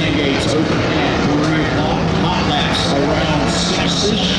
sand gates open at 3 o'clock. Hot laps around 6-ish.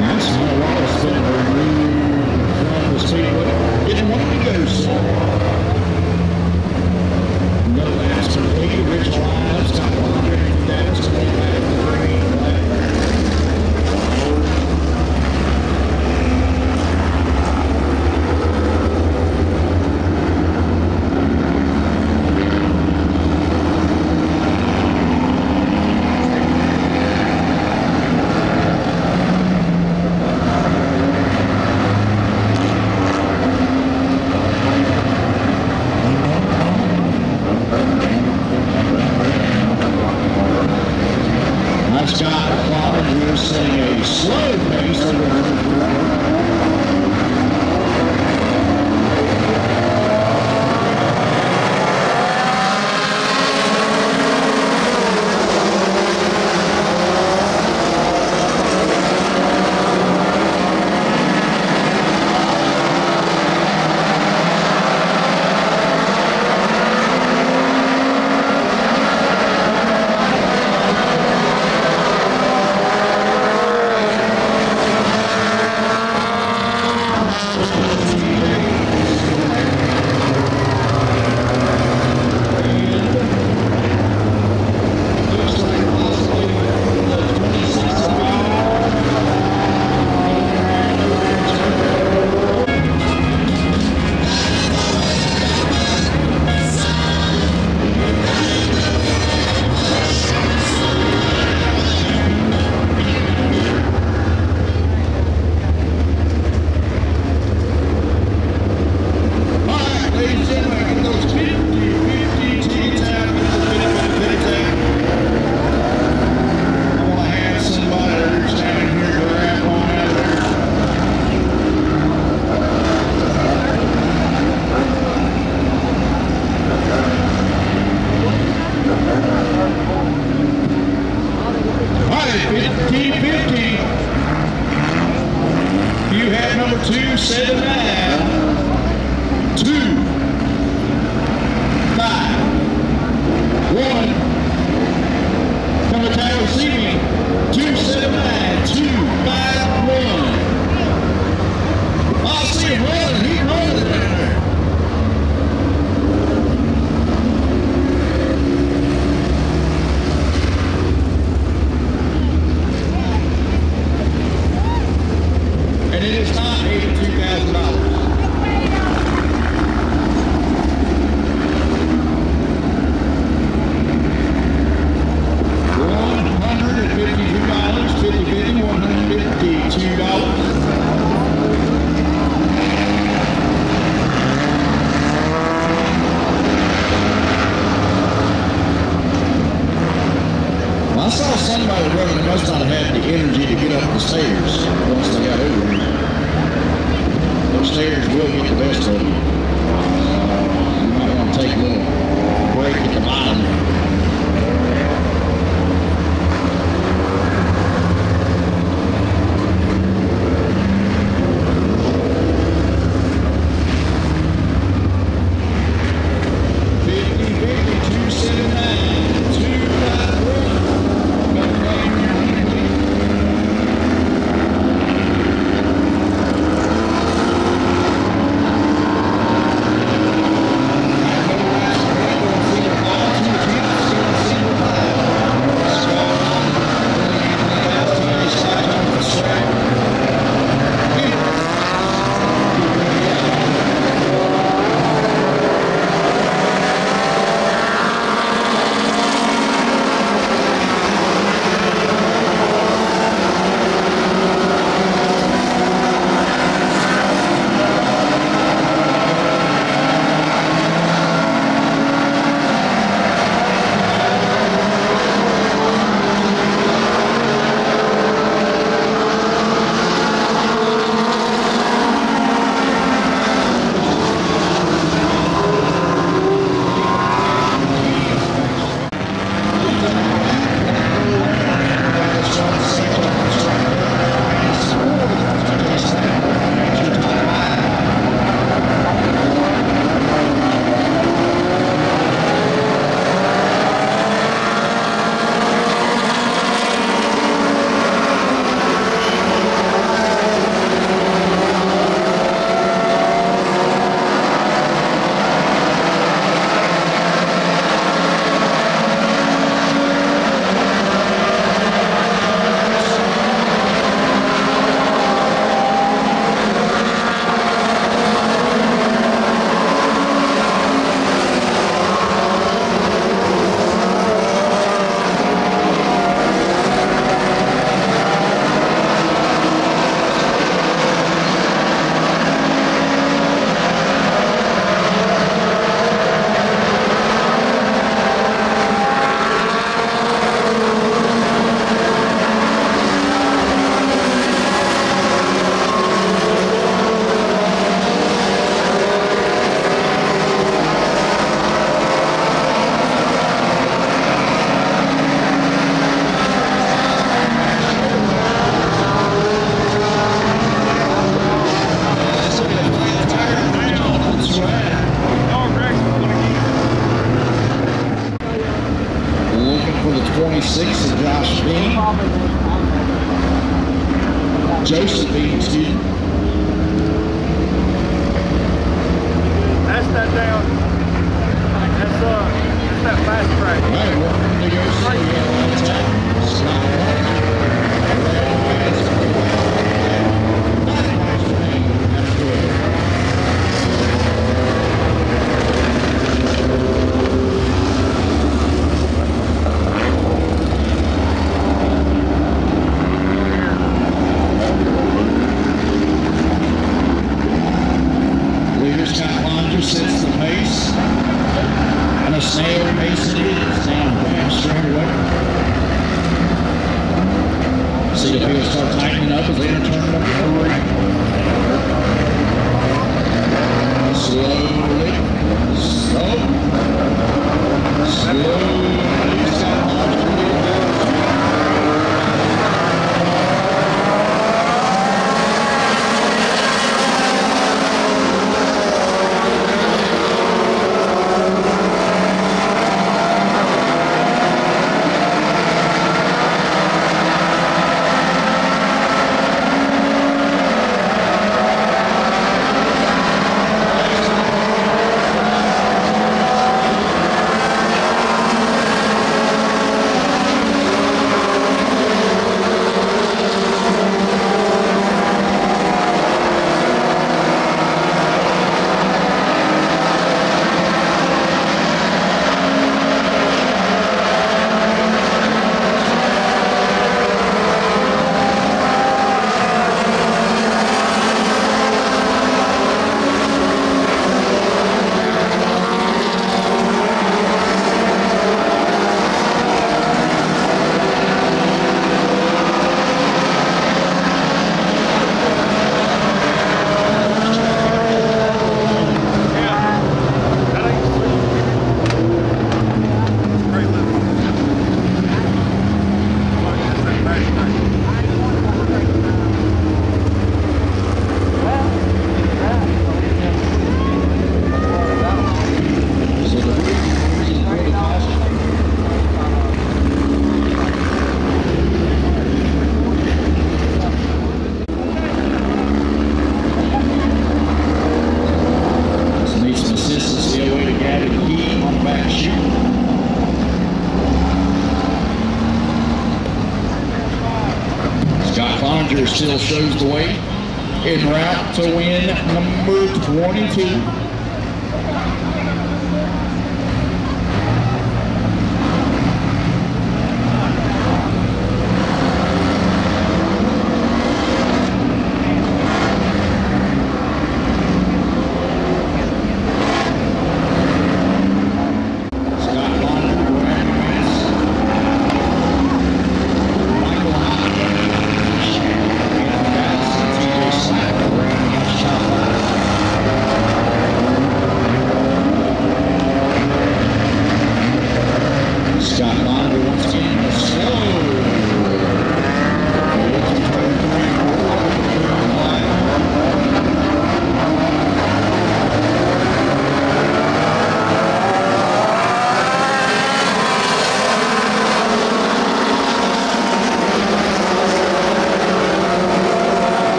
That's my water spinner in front of his team, but it's one of the goose. No laps complete, Rich Lyons, top 100, that's the way back three. 60. That's that down. That's that fast track. Right, welcome to your side. Sets the pace, and a snail pace it is down fast straight away. See the wheels start tightening up as they enter turn up the lower right. Slowly, slowly, it's got hard to do. Still shows the way en route to win number 22.